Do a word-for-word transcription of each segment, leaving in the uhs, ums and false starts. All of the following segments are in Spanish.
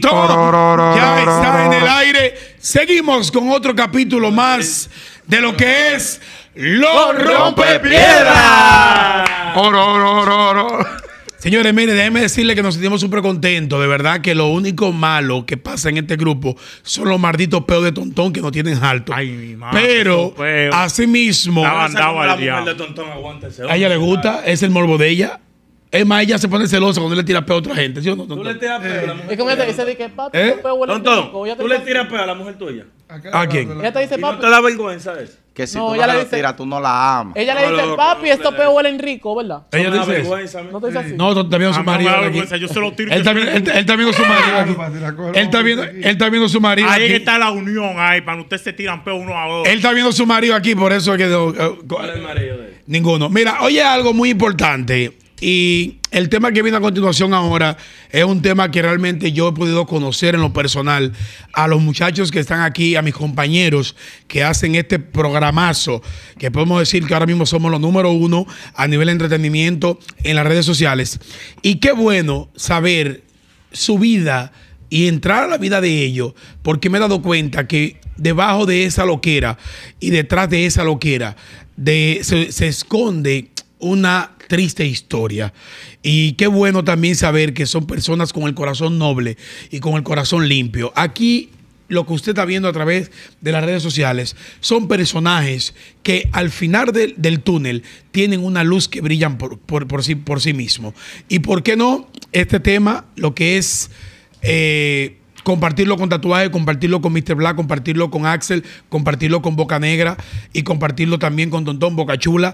Crédito ya está en el aire. Seguimos con otro capítulo más de lo que es Lo Rompe Piedra. Oro, oro, oro, oro. Señores, miren, déjenme decirles que nos sentimos súper contentos. De verdad que lo único malo que pasa en este grupo son los malditos peos de Tontón que nos tienen alto. Ay, mi madre. Pero, así mismo, la mujer de Tontón aguanta ese hombre. A ella le gusta, es el morbo de ella. Es más, ella se pone celosa cuando le tira peo a otra gente, ¿sí o no, Tontón? Tú le tiras peo a la mujer. Es como ella te dice, que papi, ¿Eh? Tontón, tú le tiras peo a la mujer tuya. ¿A quién? Ella te dice, papi. ¿No te da vergüenza eso? Que si no, tú ella no le dice, tira, tú no la amas. Ella le dice, papi, estos peos huelen rico, ¿verdad? Ella te dice eso. No te dice así. No, también su marido. Yo se lo tiro. Él está viendo su marido. Él está viendo su marido. Ahí está la unión, ahí, para ustedes se tiran peo uno a otro. Él está viendo su marido aquí, por eso es que. ¿Cuál es el marido de él? Ninguno. Mira, oye, algo muy importante. Y el tema que viene a continuación ahora es un tema que realmente yo he podido conocer en lo personal a los muchachos que están aquí, a mis compañeros que hacen este programazo, que podemos decir que ahora mismo somos los número uno a nivel de entretenimiento en las redes sociales. Y qué bueno saber su vida y entrar a la vida de ellos, porque me he dado cuenta que debajo de esa loquera y detrás de esa loquera de, se, se esconde una triste historia. Y qué bueno también saber que son personas con el corazón noble y con el corazón limpio. Aquí lo que usted está viendo a través de las redes sociales son personajes que al final de, del túnel tienen una luz que brillan por, por, por, sí, por sí mismo. Y por qué no este tema, lo que es eh, compartirlo con Tatuaje, compartirlo con mister Black, compartirlo con Axel, compartirlo con Boca Negra y compartirlo también con Tontón Boca Chula.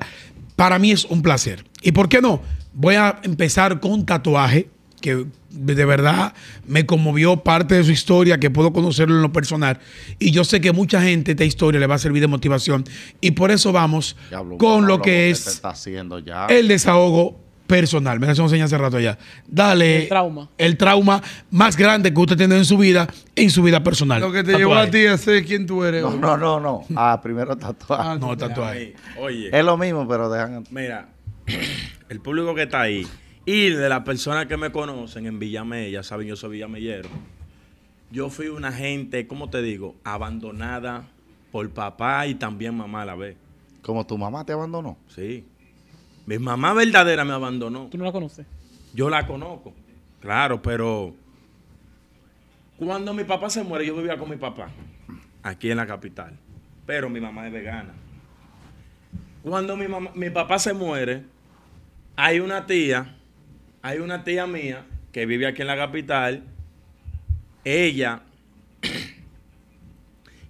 Para mí es un placer. ¿Y por qué no? Voy a empezar con Tatuaje, que de verdad me conmovió parte de su historia, que puedo conocerlo en lo personal. Y yo sé que mucha gente esta historia le va a servir de motivación. Y por eso vamos hablo, con lo que es está haciendo ya. El desahogo personal. Me la enseñé hace rato ya. Dale. El trauma. El trauma más grande que usted tiene en su vida, en su vida personal. Lo que te Tatuaje. Llevó a ti a ser quién tú eres. No, no, no, no. Ah, primero Tatuaje. Ah, no, Tatuaje. Oye. Es lo mismo, pero dejan. Mira. El público que está ahí y de las personas que me conocen en Villa Mella, saben, yo soy villamellero. Yo fui una gente, ¿cómo te digo? Abandonada por papá y también mamá a la vez. ¿Como tu mamá te abandonó? Sí. Mi mamá verdadera me abandonó. ¿Tú no la conoces? Yo la conozco, claro, pero cuando mi papá se muere, yo vivía con mi papá aquí en la capital, pero mi mamá es vegana. Cuando mi, mamá, mi papá se muere, hay una tía, hay una tía mía que vive aquí en la capital. Ella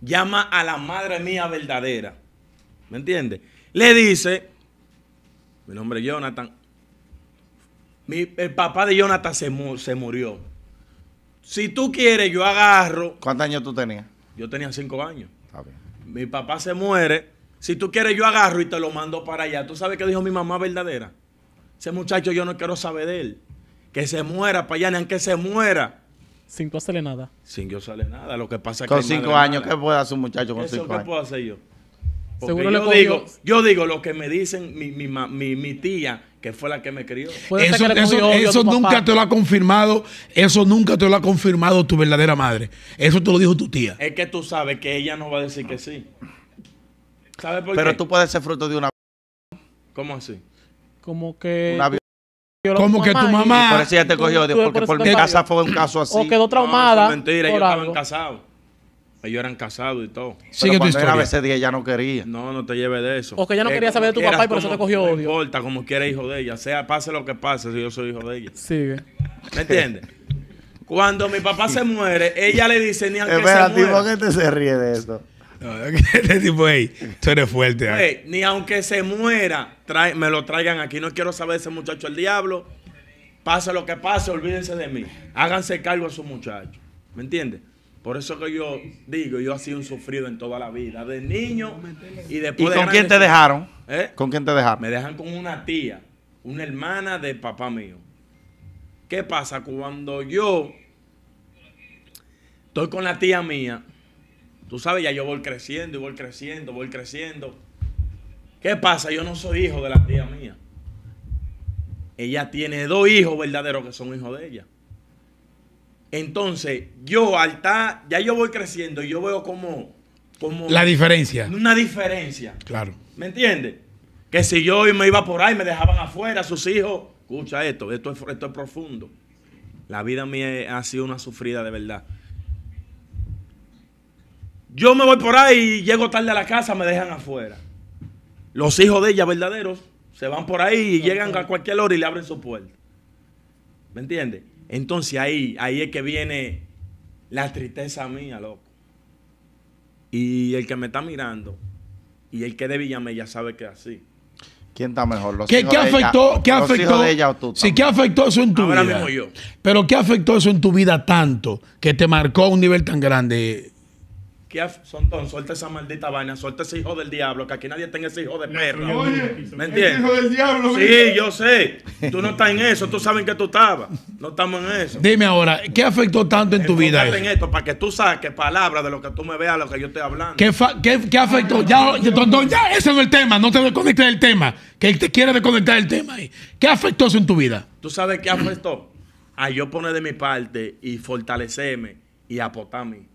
llama a la madre mía verdadera, ¿me entiendes? Le dice, mi nombre es Jonathan, mi, el papá de Jonathan se, mu se murió. Si tú quieres, yo agarro. ¿Cuántos años tú tenías? Yo tenía cinco años. Está bien. Mi papá se muere. Si tú quieres, yo agarro y te lo mando para allá. ¿Tú sabes qué dijo mi mamá verdadera? Ese muchacho yo no quiero saber de él. Que se muera para allá, ni aunque se muera. Sin tú hacerle nada. Sin yo hacerle nada. Lo que pasa es que... Con cinco años, ¿qué puede hacer un muchacho con cinco años? ¿Eso qué puedo hacer yo? Porque seguro yo, le cogió... digo, yo digo lo que me dicen mi, mi, mi, mi tía, que fue la que me crió. Eso, que eso, eso nunca papá. Te lo ha confirmado. Eso nunca te lo ha confirmado tu verdadera madre. Eso te lo dijo tu tía. Es que tú sabes que ella no va a decir que sí. ¿Sabes por pero qué? Tú puedes ser fruto de una... ¿Cómo así? Como que... Una... Como que tu mamá... Por eso ella te cogió, tú, tú porque por mi casa fue un caso así. O quedó traumada. No, mentira, ellos algo. Estaban casados. Ellos eran casados y todo. Sigue tu historia. A veces ella no quería. No, no te lleves de eso. O que ella no eh, quería saber de tu quieras, papá y por eso te cogió odio. No importa, como quiera hijo de ella. Sea, pase lo que pase, si yo soy hijo de ella. Sigue. ¿Me entiendes? Cuando mi papá se muere, ella le dice ni al que espera, se muera. Espera, tipo, que te se ríe de eso. No, este tipo, hey, tú eres fuerte. Hey, ni aunque se muera, trae, me lo traigan aquí. No quiero saber de ese muchacho el diablo. Pase lo que pase, olvídense de mí. Háganse cargo a su muchacho. ¿Me entiendes? Por eso que yo digo, yo he sido un sufrido en toda la vida, de niño y después. ¿Y con de quién te dejaron? ¿Eh? ¿Con quién te dejaron? Me dejan con una tía, una hermana de papá mío. ¿Qué pasa? Cuando yo estoy con la tía mía, tú sabes, ya yo voy creciendo y voy creciendo, voy creciendo. ¿Qué pasa? Yo no soy hijo de la tía mía. Ella tiene dos hijos verdaderos que son hijos de ella. Entonces, yo al estar, ya yo voy creciendo y yo veo como, como... La diferencia. Una diferencia. Claro. ¿Me entiendes? Que si yo me iba por ahí, me dejaban afuera, sus hijos. Escucha esto, esto es, esto es profundo. La vida mía ha sido una sufrida de verdad. Yo me voy por ahí y llego tarde a la casa, me dejan afuera. Los hijos de ella, verdaderos, se van por ahí y llegan a cualquier hora y le abren su puerta. ¿Me entiendes? Entonces ahí, ahí es que viene la tristeza mía, loco. Y el que me está mirando y el que de Villa Mella sabe que es así. ¿Quién está mejor? Los ¿Qué, hijos ¿qué afectó, de ella, los afectó, hijos de ella o tú sí, ¿qué afectó eso en tu Ahora vida? Ahora mismo yo. Pero ¿qué afectó eso en tu vida tanto que te marcó un nivel tan grande? ¿Qué son ton, suelta esa maldita vaina, suelta ese hijo del diablo, que aquí nadie tenga ese hijo de perra. Oye, ¿me entiendes? Hijo del diablo. Sí, ¿verdad? Yo sé. Tú no estás en eso, tú sabes que tú estabas. No estamos en eso. Dime ahora, ¿qué afectó tanto en tu vida? En esto, para que tú saques palabras de lo que tú me veas, lo que yo estoy hablando. ¿Qué, qué, qué afectó? Ya, ya, ya, ese no es el tema, no te desconectes del tema. Que él te quiere desconectar del tema. ¿Qué afectó eso en tu vida? ¿Tú sabes qué afectó? A yo poner de mi parte y fortalecerme y aportarme.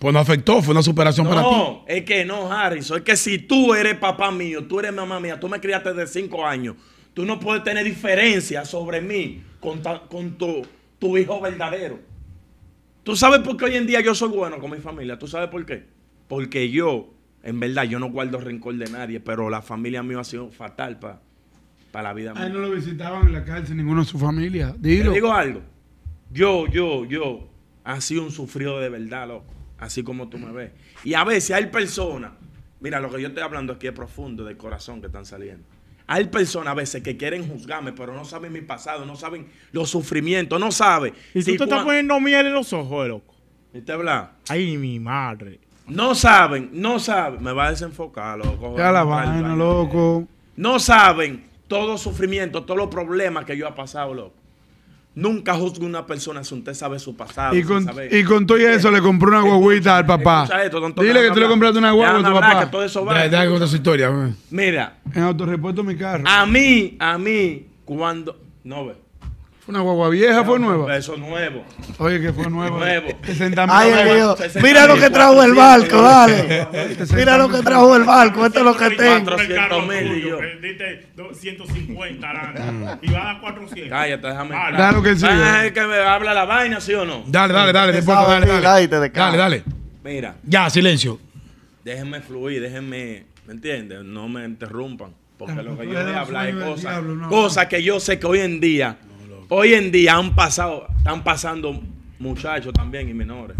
Pues no afectó, fue una superación no, para ti. No, es que no, Harrison, es que si tú eres papá mío, tú eres mamá mía, tú me criaste desde cinco años, tú no puedes tener diferencia sobre mí con, ta, con tu, tu hijo verdadero. Tú sabes por qué hoy en día yo soy bueno con mi familia, tú sabes por qué. Porque yo, en verdad, yo no guardo rencor de nadie, pero la familia mía ha sido fatal para pa la vida mía. Ahí no lo visitaban en la cárcel ninguno de su familia. Dilo. Te digo algo, yo, yo, yo, ha sido un sufrido de verdad, loco. Así como tú me ves. Y a veces hay personas, mira, lo que yo estoy hablando aquí es profundo, del corazón que están saliendo. Hay personas a veces que quieren juzgarme, pero no saben mi pasado, no saben los sufrimientos, no saben. ¿Y si tú te estás poniendo miel en los ojos, loco? ¿Viste hablar? Ay, mi madre. No saben, no saben. Me va a desenfocar, loco. Ya la vaina, loco. No saben todos los sufrimientos, todos los problemas que yo he pasado, loco. Nunca juzgo a una persona si usted sabe su pasado. Y con, y con todo eso le compró una guaguita al papá. Esto, tonto, dile que tú le compraste una guagua a tu papá. Que todo eso va. Deja que contar su historia. Man. Mira. En autorrepuesto mi carro. A mí, a mí, cuando... No, ve. ¿Fue una guagua vieja o fue nueva? Eso nuevo. Oye, que fue nuevo. Nuevo. sesenta mil. Mira lo que trajo el barco, dale. Mira lo que trajo el barco. Esto es lo que tengo. cuatrocientos mil y yo. Perdiste ciento cincuenta y va a dar cuatrocientos. Cállate, déjame. Claro que sí. Es que me habla la vaina, ¿sí o no? Dale, dale, dale. Después, dale, dale. Dale, dale. Mira. Ya, silencio. Déjenme fluir, déjenme. ¿Me entiendes? No me interrumpan. Porque lo que yo voy a hablar es cosas. Cosas que yo sé que hoy en día... Hoy en día han pasado, están pasando muchachos también y menores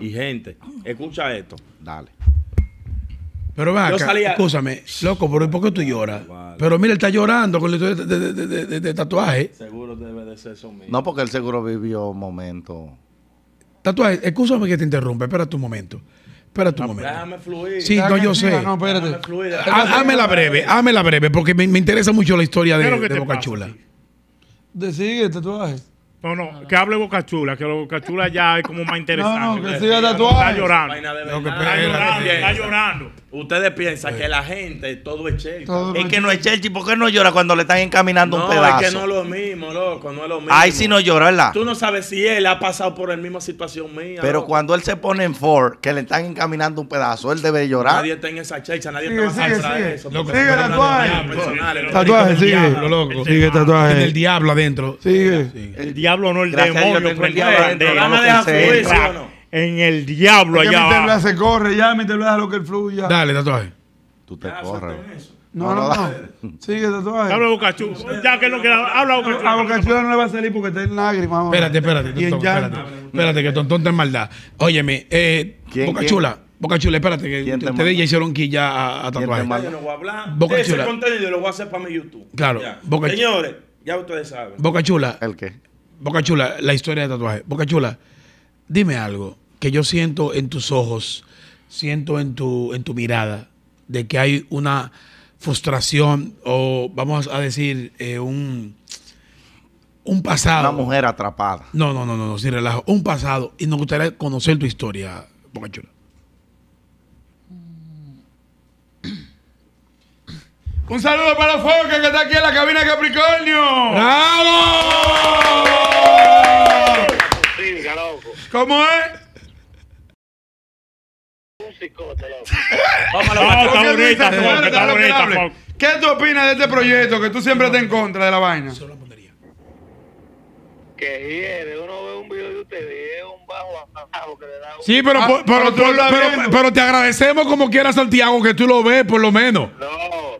y gente. Escucha esto. Dale. Pero vea, escúchame, loco, pero ¿por qué tú lloras? Vale. Pero mira, él está llorando con el de, de, de, de, de tatuaje. Seguro debe de ser eso mismo. No, porque él seguro vivió un momento. Tatuaje, escúchame que te interrumpe, espera tu momento. Espera tu no, momento. Déjame fluir. Sí, no, yo sé. No, espérate. Hazme la breve, hazme la breve, porque me, me interesa mucho la historia de, de Boca Chula. De sigue el tatuaje. No, no, que hable Boca Chula, que Boca Chula ya es como más interesante. No, no, que siga el tatuaje. Está llorando. No, que está llorando, está llorando. Ustedes piensan que la gente todo es Chelchi. Es que no es Chelchi. ¿Por qué no llora cuando le están encaminando no, un pedazo? Es que no es lo mismo, loco, no es lo mismo. Ahí sí no llora, ¿verdad? Tú no sabes si él ha pasado por la misma situación mía. Pero loco, cuando él se pone en Ford, que le están encaminando un pedazo, él debe llorar. Nadie está en esa Chelcha, nadie sigue, está más atrás de eso. Loco, sigue tatuaje. Tatuaje, sigue. Lo loco. Sigue tatuaje. Tiene el diablo adentro. Sigue. El diablo no, el demonio. El diablo adentro. No me deja fluir, ¿sí o no? En el diablo allá abajo. Ya Mister Black se corre, ya Mister Black a lo que él fluya. Dale, tatuaje. Tú te corres. No, no, no. Sigue, tatuaje. Habla Boca Chula. Ya que no quiera, habla Boca Chula. A Boca Chula no le va a salir porque está en lágrimas. Espérate, espérate, tontón, espérate. Espérate, que tontón está en maldad. Óyeme, eh, Boca Chula. Boca Chula, espérate, que ustedes ya hicieron que ya a, a tatuaje. Yo no voy a hablar. Boca Chula. Ese contenido lo voy a hacer para mi YouTube. Claro. Señores, ya ustedes saben. Boca Chula. ¿El qué? Boca Chula, la historia de tatuaje. Boca Chula, dime algo que yo siento en tus ojos, siento en tu, en tu mirada, de que hay una frustración o vamos a decir eh, un, un pasado. Una mujer atrapada. No, no, no, no, no, sin relajo. Un pasado. Y nos gustaría conocer tu historia, Boca Chula. Un saludo para Alofoke que está aquí en la cabina de Capricornio. ¡Bravo! Música, loco. ¿Cómo es? Músicote, loco. Vámonos, ¿qué tú opinas de este proyecto que tú siempre estás en contra de la vaina? Solo puntería. Que hiere, uno ve un video de ustedes, es un bajo abajo que le da un... Sí, pero, ah, por, pero, por, pero, pero te agradecemos como quiera, Santiago, que tú lo ves por lo menos. No,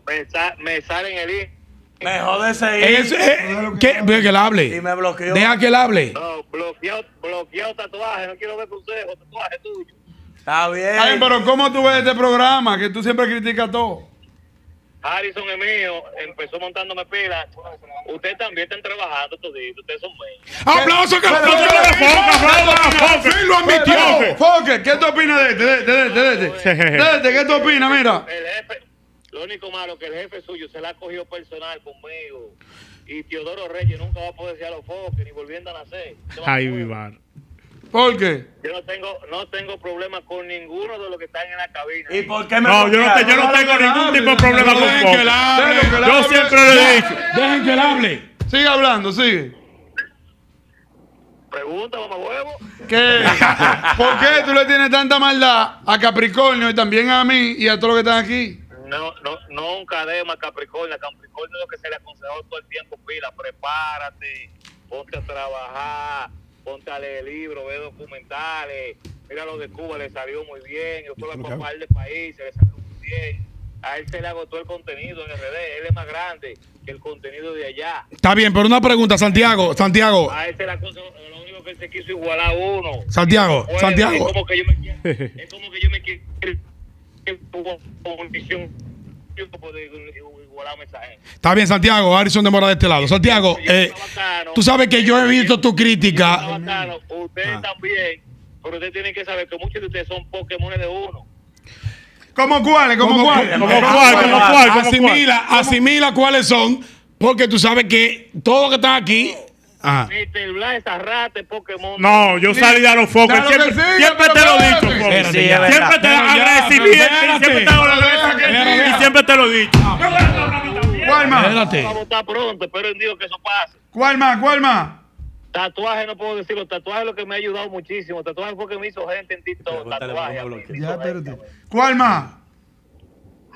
me, sa me sale en el I. Me jode seguir. Eh, que, que él hable. Y me bloqueó. Deja que él hable. No, bloqueó, bloqueó tatuaje. No quiero ver consejos. Tatuaje tuyo. Está bien. Ay, pero ¿cómo tú ves este programa? Que tú siempre criticas todo. Harrison es mío. Empezó montándome pilas. Ustedes también están trabajando todito. Ustedes son buenos. ¡Aplauso, que aplauso! ¡Aplauso! ¡Fin lo admitió! Foke, ¿qué tú opinas de este? De este, ¿qué tú opinas? Mira. El jefe. Lo único malo que el jefe suyo se la ha cogido personal conmigo. Y Teodoro Reyes nunca va a poder decir a los Foke ni volviendo a nacer. Ay, mi bar. ¿Por qué? Yo no tengo, no tengo problema con ninguno de los que están en la cabina. ¿Y por qué me no, yo no, te, yo no, no tengo ningún hable, tipo de problema con Foke. Que hable, que yo hable, siempre lo he dicho. Dejen que él hable. Sigue hablando, sigue. Pregunta, mamá huevo. ¿Qué? ¿Por qué tú le tienes tanta maldad a Capricornio y también a mí y a todos los que están aquí? No, no, nunca dema Capricornio. Capricornio es lo que se le aconsejó todo el tiempo, pila, prepárate, ponte a trabajar, ponte a leer libros, ve documentales. Mira lo de Cuba, le salió muy bien. Yo solo a par de países, le salió muy bien. A él se le agotó el contenido en R D, él es más grande que el contenido de allá. Está bien, pero una pregunta, Santiago, Santiago. A él se le aconsejó, lo único que él se quiso igualar a uno. Santiago, después, Santiago. Es como que yo me quiero, es como que yo me quiero. Está bien, Santiago. Harrison demora de este lado. Santiago, eh, tú sabes que yo he visto tu crítica. Ustedes también, pero ustedes tienen que saber que muchos de ustedes son Pokémon de uno. ¿Cómo cuáles? ¿Cómo cuáles? ¿Cómo cuáles? Asimila, asimila cuáles son, porque tú sabes que todos que están aquí. Ajá. míster Black, Zarrate, Pokémon. No, yo salí de Alofoke. Siempre, siempre, siempre te lo he dicho. Siempre te agradecimiento. Siempre te agradecimiento. Y siempre te lo he dicho. ¿Cuál más? Vamos a votar pronto. Espero en Dios que eso pase. ¿Cuál más? ¿Cuál más? Tatuaje, no puedo decirlo. Tatuaje es lo que me ha ayudado muchísimo. Tatuaje fue que me hizo gente en TikTok. Tatuaje. ¿Cuál más?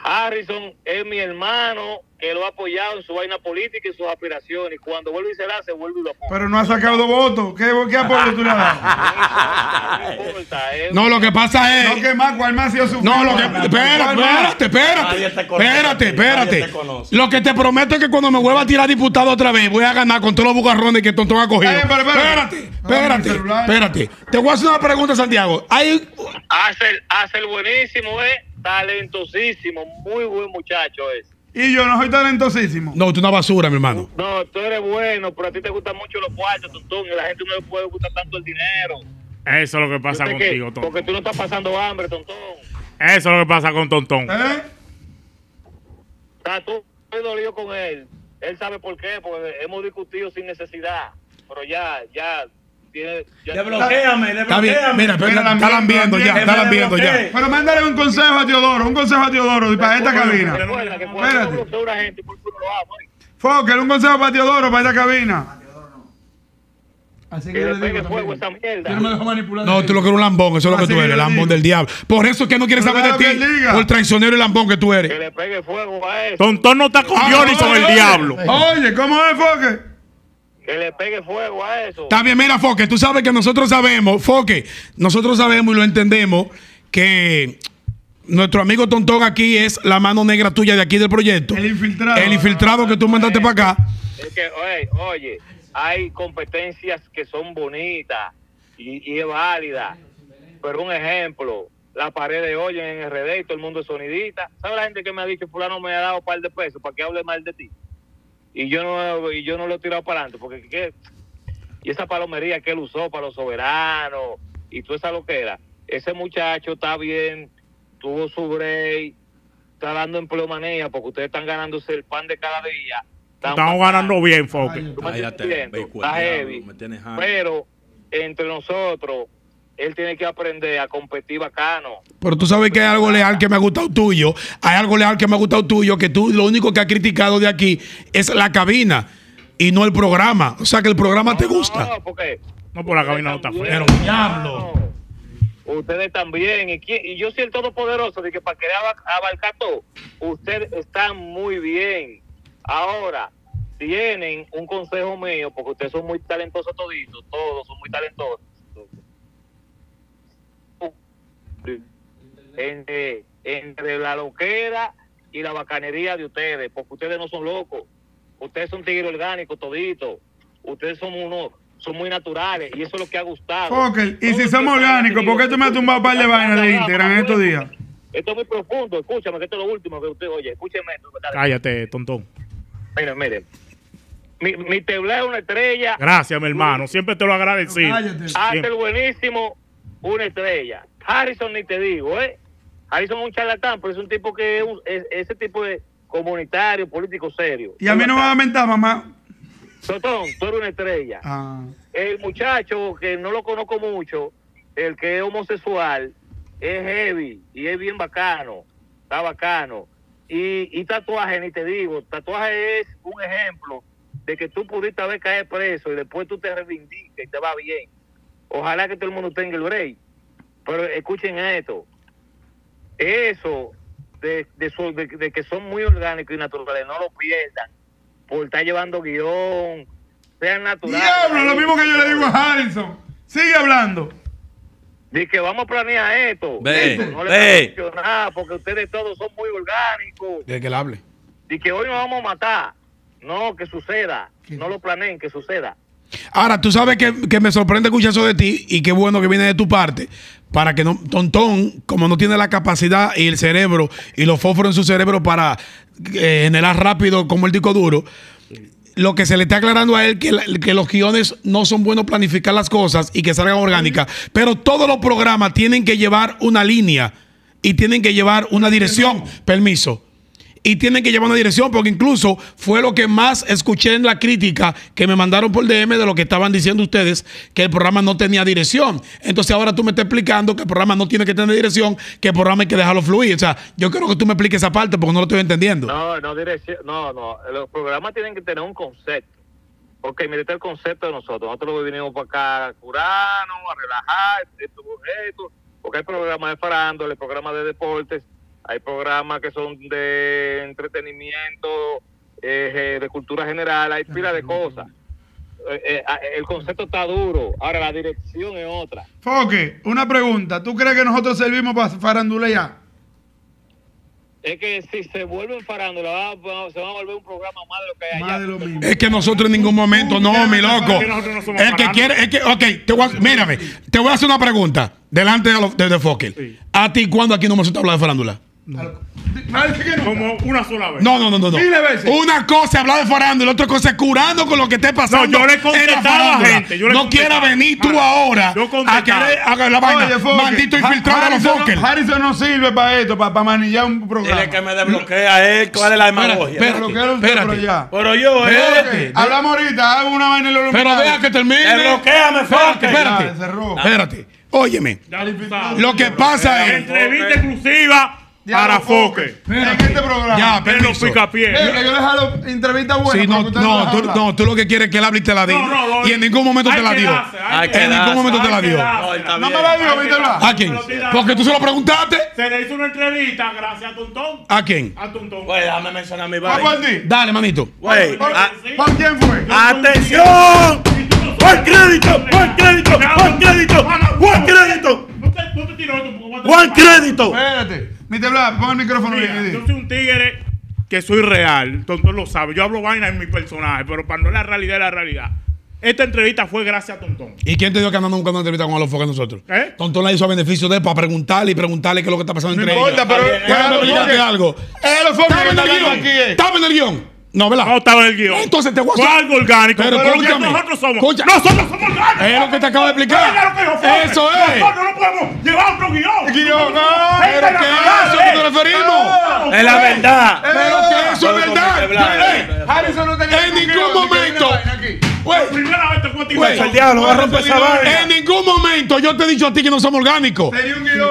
Harrison es mi hermano que lo ha apoyado en su vaina política y sus aspiraciones. Cuando vuelve y se la hace, vuelve y lo apoya. Pero no ha sacado votos. ¿Qué, qué apoyo tú le has dado? No, lo que pasa es... No, que más, cuál más ha sido su... No, lo que... Espérate, espérate, espérate. Espérate, espérate. Lo que te prometo es que cuando me vuelva a tirar diputado otra vez, voy a ganar con todos los bugarrones que Tontón ha cogido. Espérate, espérate, espérate. Te voy a hacer una pregunta, Santiago. Hace el buenísimo, eh. talentosísimo, muy buen muchacho es. Y yo no soy talentosísimo. No, tú una basura, mi hermano. No, tú eres bueno, pero a ti te gustan mucho los cuartos, Tontón, y la gente no le puede gustar tanto el dinero. Eso es lo que pasa contigo, Tontón. Porque tú no estás pasando hambre, Tontón. Eso es lo que pasa con Tontón. ¿Eh? Tú estoy dolido con él. Él sabe por qué, porque hemos discutido sin necesidad. Pero ya, ya... Desbloquéame, desbloquéame. Mira, están viendo ya, están viendo ya. Pero mándale un consejo a Teodoro, un consejo a Teodoro para esta cabina. Espérate. Foke, un consejo para Teodoro para esta cabina. Así que yo le digo fuego esa mierda. Yo no me dejo manipular. No, tú lo que eres un lambón, eso es lo que tú eres, lambón del diablo. Por eso es que no quieres saber de ti, por el traicionero y lambón que tú eres. Que le pegue fuego a él. Tontón no está con Dios ni con el diablo. Oye, ¿cómo es, Foke? Que le pegue fuego a eso. Está bien, mira, Foke, tú sabes que nosotros sabemos, Foke, nosotros sabemos y lo entendemos que nuestro amigo Tontón aquí es la mano negra tuya de aquí del proyecto. El infiltrado. El infiltrado no, que tú mandaste no, para acá. Es que, oye, oye, hay competencias que son bonitas y, y es válida. Pero un ejemplo, la pared de hoy en R D y todo el mundo es sonidita. ¿Sabes la gente que me ha dicho, fulano me ha dado un par de pesos para que hable mal de ti? Y yo no y yo no lo he tirado para adelante, porque ¿qué? Y esa palomería que él usó para los soberanos y toda esa loquera. Ese muchacho está bien, tuvo su break, está dando empleo manía, porque ustedes están ganándose el pan de cada día. Estamos ganando bien, Foke. Está heavy. Pero entre nosotros, él tiene que aprender a competir bacano. Pero tú sabes que hay algo leal que me ha gustado tuyo. Hay algo leal que me ha gustado tuyo, que tú lo único que has criticado de aquí es la cabina y no el programa. O sea, que el programa no, te gusta. No, porque No, por la cabina no está fuera. Pero diablo. Ustedes también. Y, quién, y yo soy el todopoderoso de que para querer abarcar todo, ustedes están muy bien. Ahora, tienen un consejo mío, porque ustedes son muy talentosos toditos, todos son muy talentosos. Entre, entre la loquera y la bacanería de ustedes, porque ustedes no son locos. Ustedes son tigres orgánicos toditos. Ustedes son unos... son muy naturales y eso es lo que ha gustado. Okay. Y si somos orgánicos, ¿por qué tú me has tumbado un par de vainas de Instagram en estos días? Esto es muy profundo, escúchame, que esto es lo último que usted oye, escúcheme. Cállate, tontón. Miren, miren. Mi, mi tebla es una estrella. Gracias, mi hermano, siempre te lo agradecí. Hazte el buenísimo, una estrella. Harrison ni te digo, ¿eh? Harrison es un charlatán, pero es un tipo que es, un, es ese tipo de comunitario, político serio. Y a mí no me va a mentar, mamá. Totón, tú eres una estrella. Ah. El muchacho, que no lo conozco mucho, el que es homosexual, es heavy y es bien bacano. Está bacano. Y, y Tatuaje, ni te digo, Tatuaje es un ejemplo de que tú pudiste haber caído preso y después tú te reivindicas y te va bien. Ojalá que todo el mundo tenga el break. Pero escuchen esto. Eso de, de, su, de, de que son muy orgánicos y naturales, no lo pierdan. Por estar llevando guión, sean naturales. Diablo, lo mismo que yo le digo a Harrison. Sigue hablando. Dice que vamos a planear esto. Ve, esto no ve. Le va a funcionar porque ustedes todos son muy orgánicos. Dice que le hable. Dice que hoy nos vamos a matar. No, que suceda. ¿Qué? No lo planeen, que suceda. Ahora, tú sabes que, que me sorprende escuchar eso de ti y qué bueno que viene de tu parte. Para que no, Tontón, como no tiene la capacidad y el cerebro y los fósforos en su cerebro para eh, generar rápido como el disco duro, lo que se le está aclarando a él que, la, que los guiones no son buenos planificar las cosas y que salgan orgánicas. Pero todos los programas tienen que llevar una línea y tienen que llevar una dirección. Permiso. Y tienen que llevar una dirección, porque incluso fue lo que más escuché en la crítica que me mandaron por D M de lo que estaban diciendo ustedes, que el programa no tenía dirección. Entonces ahora tú me estás explicando que el programa no tiene que tener dirección, que el programa hay que dejarlo fluir. O sea, yo creo que tú me expliques esa parte porque no lo estoy entendiendo. No, no, dirección, no, no. Los programas tienen que tener un concepto. Ok, mire, está el concepto de nosotros. Nosotros vinimos para acá a curarnos, a relajar, esto, esto. Porque hay programas de farándole, programas de deportes. Hay programas que son de entretenimiento, eh, de cultura general, hay pila de cosas. Eh, eh, el concepto está duro, ahora la dirección es otra. Foque, una pregunta. ¿Tú crees que nosotros servimos para farándula ya? Es que si se vuelven farándula, va, va, se va a volver un programa más de lo que hay allá. Madre lo mismo. Es que nosotros en ningún momento, no, mi loco. El que quiere, es que, ok, te voy a, mírame, te voy a hacer una pregunta delante de, de, de Foque. Sí. ¿A ti cuándo aquí no me suelta hablar de farándula? No. Como una sola vez. No, no, no, no, no. Veces. Una cosa es hablar de farándula, otra cosa es curando con lo que esté pasando. No, yo le contestaba a la gente. Yo le no quiera venir tú ahora a querer haga la vaina. Maldito infiltrado a los Fokker. Harrison no sirve para esto, para, para manillar un programa. Dile que me desbloquea él. ¿Cuál es la demagogia? Pero, pero yo, espérate. Hablamos ahorita, hago una vaina y lo pero vea que termine. Desbloquéame, Fokker. Espérate. Espérate. Óyeme. Lo que pasa es. Entrevista exclusiva. Ya para Foque. En este programa. Ya, pero picapié. Yo le dejo la entrevista buena. Sí, no, no, tú, no, tú lo que quieres es que él hable y te la diga. No, no, no, y en ningún momento te la dio. En ningún momento te la dio. No me la dio, ¿viste? ¿A quién? Porque tú se lo preguntaste. Se le hizo una entrevista gracias a Tontón. ¿A quién? A Tontón. Güey, déjame mencionar a mi padre. Dale, manito. Güey. ¿Por quién fue? ¡Atención! ¡Juan Crédito! ¡Juan Crédito! ¡Juan Crédito! ¡Juan Crédito! No te tiro esto porque ¡Juan Crédito! Espérate. Mister Black, pon el micrófono. Mira, bien, yo soy un tigre que soy real, Tontón lo sabe. Yo hablo vaina en mi personaje, pero para no la realidad es la realidad. Esta entrevista fue gracias a Tontón. ¿Y quién te dijo que andamos buscando una entrevista con Alofoke nosotros? ¿Eh? Tontón la hizo a beneficio de él para preguntarle y preguntarle qué es lo que está pasando no entre ellos. No importa, pero... ¿Estaba en el guión? ¿Estaba en el guión? No, ¿verdad? No estaba en el guión. Entonces te voy a... algo orgánico. Pero, pero porque nosotros somos... Escucha. Nosotros somos orgánicos. Es lo que te acabo de explicar. Eso es. Nosotros no podemos llevar otro guión. Guión, no. Pero que a eso que nos referimos. Es la verdad. Pero que eso es verdad. Harrison no tenía... En ningún momento... Wey, primera vez te fue a tirar wey, el diablo, va a romper esa vaina. En ningún momento yo te he dicho a ti que no somos orgánicos.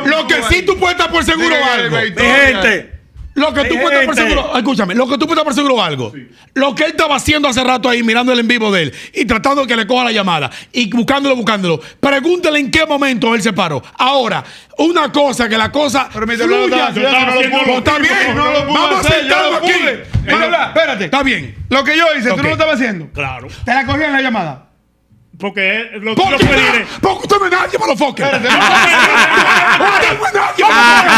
Lo que sí tú puedes estar por seguro algo. Mi gente, Lo que tú puedes por seguro, escúchame, lo que tú puedes por seguro algo. Sí. Lo que él estaba haciendo hace rato ahí, mirando el en vivo de él y tratando de que le coja la llamada y buscándolo, buscándolo. Pregúntale en qué momento él se paró. Ahora, una cosa que la cosa. Pero me fluya, te lo no está bien. No lo pude Vamos hacer, a lo aquí. Pude. Habla, espérate. Está bien. Lo que yo hice, okay. Tú no lo estabas haciendo. Claro. Te la cogían la llamada. Porque lo que yo pediré. Porque usted me da, llámalo foque. Usted me da, llámalo.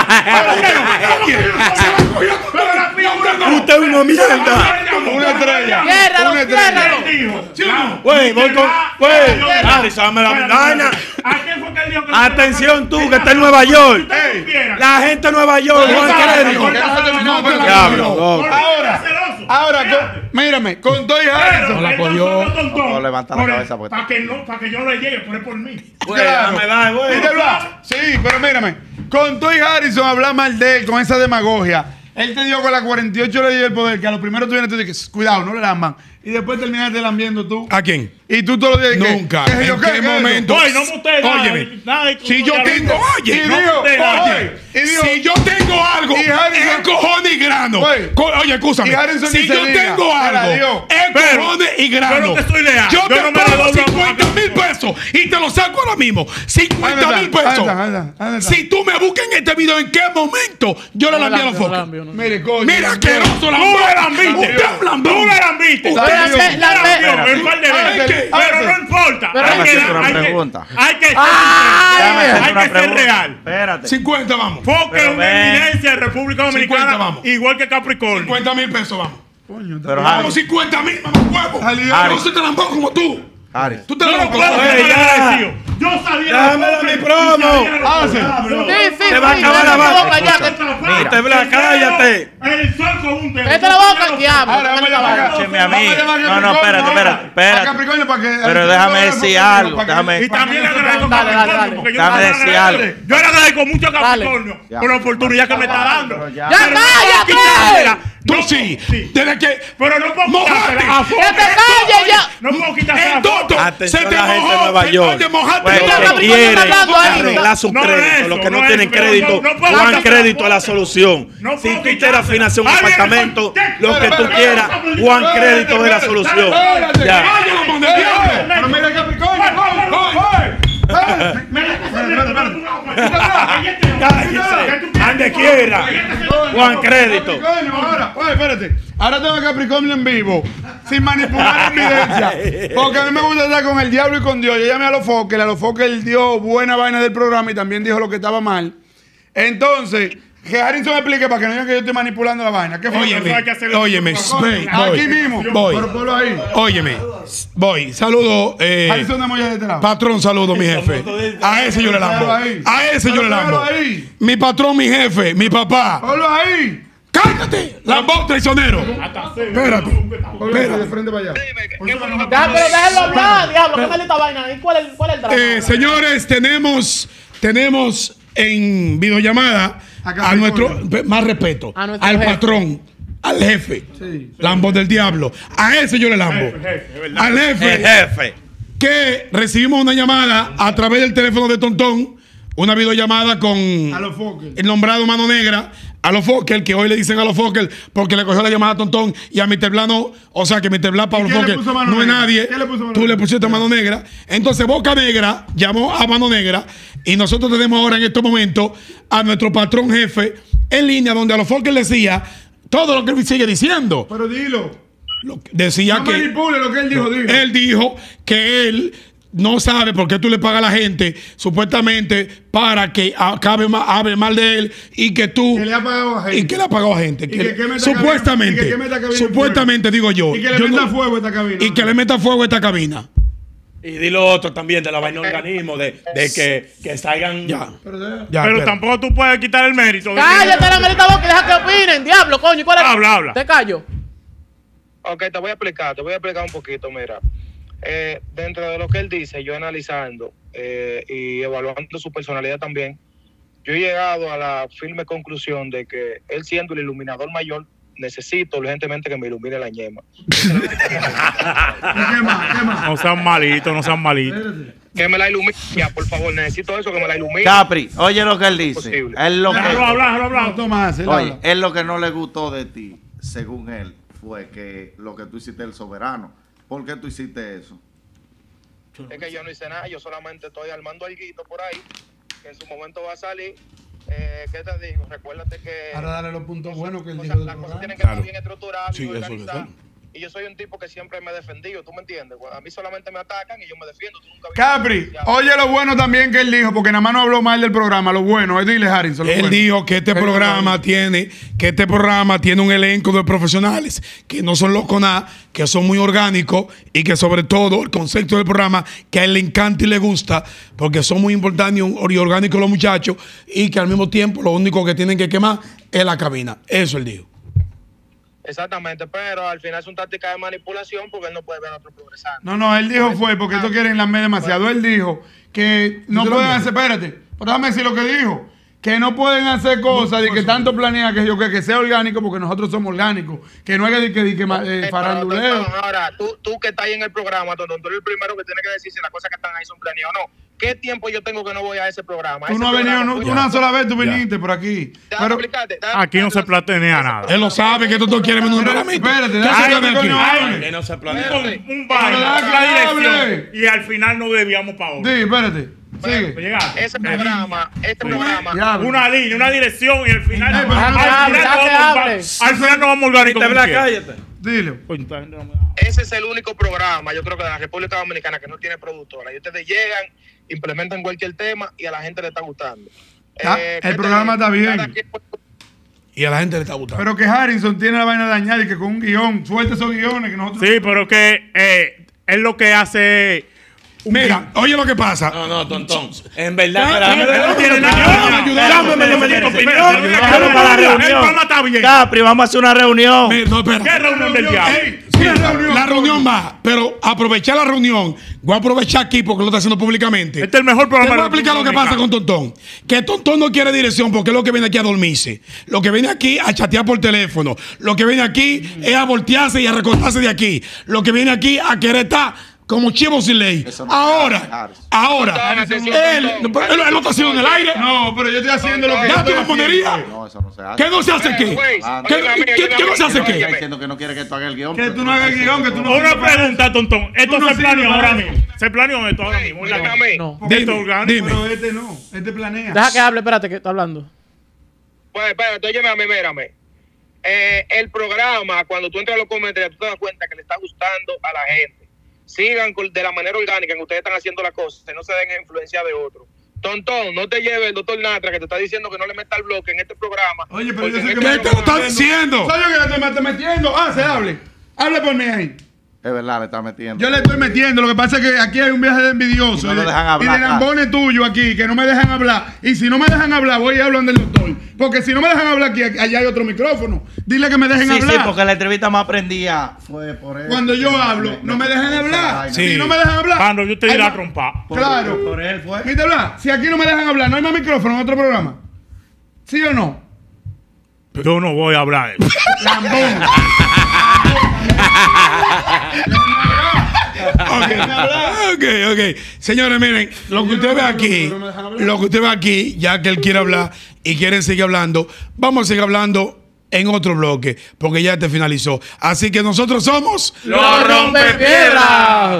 Usted es una mierda. Una estrella. Una estrella. Güey, voy con. Güey, avísame la ventana. Atención tú, que está en Nueva York. La gente de Nueva York, Juan Crédito. Ahora. Ahora, mírame, con dos hijas. No la cogió. No levanta la cabeza. Para que, no, para que yo no le llegue, pero es por mí. Güey, claro. Dame, dame, güey. Sí, pero mírame. Con tú y Harrison hablar mal de él, con esa demagogia. Él te dio con la cuarenta y ocho, le dio el poder. Que a lo primero tú vienes y te dices, cuidado, no le das más. Y después terminaste lambiendo tú. ¿A quién? Y tú todos los días. Nunca. ¿Qué? ¿En, ¿En qué, qué momento? Oye, no usted, óyeme. Nada, si yo tengo. Oye, y no digo, usted, oye. Y digo, si yo tengo algo. Y Harrison, es cojones y grano. Oye, oye escúchame. Si yo diga, tengo algo. Es pero, cojones y grano. Pero te estoy leal. Yo, yo te no pago cincuenta mil pesos. Y te lo saco ahora mismo. cincuenta mil pesos. Anda, anda, anda. Si tú me buscas en este video, ¿en qué momento yo le lambí a los focos? Mire, coño. Mira, asqueroso. Tú le lambiste. Tú le lambiste. Pero no importa. Hay que hacer una pregunta. Hay que ser real. Espérate. cincuenta vamos. Porque es una eminencia de República Dominicana. Igual que Capricornio. cincuenta mil pesos vamos. Coño, pero vamos cincuenta mil, mamá huevo. No soy tan loco como tú. Tú te lo coges. Yo sabía. Dámela mi promo. Te va a acabar la vaca. Te la cállate. El sol con un dedo. Esta la voy a cantear. Ahora dame la vaca. No, no, espérate, espérate, espérate. Pero déjame decir algo. Y también le agradezco a Capricornio. Yo le agradezco mucho a Capricornio por la oportunidad que me está dando. ¡Ya cállate! Tú sí. Desde que. Pero no puedo quitársela. ¡Que te calles ya! No puedo quitársela. Se te mojó. Te mojaste. Los que quieren arreglar su crédito, los que no tienen crédito, Juan Crédito es la solución. Si tú quieres financiar un apartamento, lo que tú quieras, Juan Crédito es la solución. Ya. Pero mira Capricornio. Ande quiera Juan Crédito. Ahora, oye, espérate. Ahora tengo a Capricornio en vivo, sin manipular evidencia. Porque a mí me gusta estar con el diablo y con Dios. Yo llamé a Alofoke, a Alofoke él dio buena vaina del programa y también dijo lo que estaba mal. Entonces, que Harrison me explique para que no digan que yo estoy manipulando la vaina. ¿Qué fue? Óyeme, óyeme, voy, aquí mismo. Voy. Por ahí. Óyeme, voy. Saludo. Eh, Harrison de Moya de este lado. Patrón, saludo, mi jefe. A ese yo le lambo. A ese yo le lambo. Mi patrón, mi jefe, mi papá. Ponlo ahí. ¡Cállate! ¡Lambón traicionero! Espérate. Espérate. De frente para allá. Déjalo hablar, diablo. ¿Qué tal esta vaina? ¿Cuál es el drama? Señores, tenemos, tenemos en videollamada. A nuestro, más respeto, a nuestro al jefe. Patrón, al jefe, sí. Lambo del diablo, a ese yo le lambo, jefe, jefe, al jefe, el jefe, que recibimos una llamada a través del teléfono de Tontón, una videollamada con Alofoke, el nombrado Mano Negra, Alofoke, que hoy le dicen Alofoke porque le cogió la llamada a Tontón y a mister Black no, o sea que mister Black para Alofoke no es nadie, le puso tú le pusiste Mano Negra, entonces Boca Negra llamó a Mano Negra. Y nosotros tenemos ahora en estos momentos a nuestro patrón jefe en línea donde Alofoke decía todo lo que él sigue diciendo. Pero dilo. Lo que decía no que... manipule lo que él dijo, no, dijo. Él dijo que él no sabe por qué tú le pagas a la gente supuestamente para que acabe mal, hable mal de él y que tú... Que le ha pagado a gente. Y que le ha pagado a gente. Y que, que, que supuestamente. Que, que meta supuestamente digo yo. Y que le meta no, fuego a esta cabina. Y que le meta fuego a esta cabina. Y dilo otro también de la vaina organismo, de, de que, que salgan. Ya. Pero, ya, pero tampoco tú puedes quitar el mérito. Cállate la maldita boca y deja que opinen, diablo, coño. ¿Cuál es? Habla, habla. Te callo. Ok, te voy a explicar, te voy a explicar un poquito, mira. Eh, dentro de lo que él dice, yo analizando eh, y evaluando su personalidad también, yo he llegado a la firme conclusión de que él siendo el iluminador mayor, necesito urgentemente que me ilumine la ñema. ¿Qué más? ¿Qué más? No sean malitos, no sean malitos. que me la ilumina, por favor, necesito eso, que me la ilumine. Capri, oye lo que él dice. Es lo que, habla, habla, habla, habla, Tomás, él oye, habla. Es lo que no le gustó de ti, según él, fue que lo que tú hiciste el soberano. ¿Por qué tú hiciste eso? Es que yo no hice nada, yo solamente estoy armando alguito por ahí, que en su momento va a salir. Eh, ¿Qué te digo? Recuérdate que... Ahora dale los puntos cosas, buenos que él dijo. Las cosas tienen que claro. estar bien estructuradas, sí, organizadas. Y yo soy un tipo que siempre me he defendido, ¿tú me entiendes? A mí solamente me atacan y yo me defiendo. Tú nunca Capri, oye lo bueno también que él dijo, porque nada más no habló mal del programa, lo bueno, dile Harrison. Él bueno. dijo que este, programa tiene, que este programa tiene un elenco de profesionales que no son locos nada, que son muy orgánicos y que sobre todo el concepto del programa que a él le encanta y le gusta, porque son muy importantes y orgánicos los muchachos y que al mismo tiempo lo único que tienen que quemar es la cabina. Eso él dijo. Exactamente, pero al final es una táctica de manipulación porque él no puede ver a otro progresando. No, no, él dijo fue, porque esto quieren lamer demasiado. Él dijo que no pueden hacer, espérate, pero déjame decir lo que dijo, que no pueden hacer cosas de que tanto planea que yo que, que sea orgánico porque nosotros somos orgánicos, que no hay que decir que, que eh, faranduleo. Ahora, tú, tú que estás ahí en el programa, tú, tú eres el primero que tiene que decir si las cosas que están ahí son planeadas o no. ¿Qué tiempo yo tengo que no voy a ese programa? Tú no has venido no, una sola vez, tú viniste ya. por aquí. Pero, explicarte, aquí no se planea nada. Él lo sabe que tú no quieres menudo. Espérate, espérate. Que no se planea. Un baile, la dirección. Y al final no debíamos para ahora. Sí, espérate. Sigue. Llegaste. Ese programa, este sí. programa. Una línea, una dirección y al final. Al final no vamos a volver a irte. Cállate. Dile. Ese es el único programa, yo creo que de la República Dominicana, que no tiene productora. Y ustedes llegan, implementan cualquier tema y a la gente le está gustando. Ah, eh, el programa está bien. Y a la gente le está gustando. Pero que Harrison tiene la vaina dañada y que con un guión, suelta esos guiones que nosotros... Sí, pero que eh, es lo que hace... Mira, oye lo que pasa. No, no, tontón. En verdad, no tiene nada. Ayúdame, me pedí tu opinión. Capri, vamos a hacer una reunión. ¿Qué reunión del diablo? La reunión va, pero aprovechar la reunión. Voy a aprovechar aquí porque lo está haciendo públicamente. Este es el mejor programa. Te voy a explicar lo que pasa con Tontón. Que Tontón no quiere dirección porque es lo que viene aquí a dormirse. Lo que viene aquí a chatear por teléfono. Lo que viene aquí es a voltearse y a recortarse de aquí. Lo que viene aquí a querer estar... Como chivo sin ley. Ahora, ahora. Él, él lo está haciendo en el aire. No, pero yo estoy haciendo lo que. ¿Ya tú lo ponerías? No, eso no se hace. ¿Qué no se hace qué? ¿Qué no se hace qué? Está diciendo que no quiere que tú hagas el guión. Que tú no hagas el guión, que tú no. Una pregunta, tontón. Esto se planeó ahora mismo. Se planeó esto ahora mismo. No, dime. Pero este no. Este planea. Deja que hable, espérate, que está hablando. Pues, espérate, óyeme a mí, mírame. El programa, cuando tú entras a los comentarios, tú te das cuenta que le está gustando a la gente. Sigan de la manera orgánica que ustedes están haciendo las cosas, que no se den influencia de otro. Tontón, no te lleve el doctor Natra que te está diciendo que no le meta el bloque en este programa. Oye, pero yo sé que me está diciendo. ¿Sabes que le estoy metiendo? Ah, se hable. Hable por mí ahí. Es verdad, le está metiendo. Yo le estoy metiendo. Lo que pasa es que aquí hay un viaje de envidioso. Y, no y, de, y de lambones tuyo aquí, que no me dejan hablar. Y si no me dejan hablar, voy y hablo del doctor. Porque si no me dejan hablar aquí, allá hay otro micrófono. Dile que me dejen sí, hablar. Sí, porque la entrevista más prendida fue por él. Cuando yo hablo, no, no me dejan hablar. Sí. Si no me dejan hablar. Cuando yo te iré a trompar. Claro. Por él fue. ¿Viste hablar? Si aquí no me dejan hablar, ¿no hay más micrófono en otro programa? ¿Sí o no? Yo no voy a hablar. Lambón. Ok, ok. Señores, miren, lo que usted ve aquí, lo que usted ve aquí, ya que él quiere hablar y quieren seguir hablando, vamos a seguir hablando en otro bloque, porque ya este finalizó. Así que nosotros somos Lo Rompe Piedra.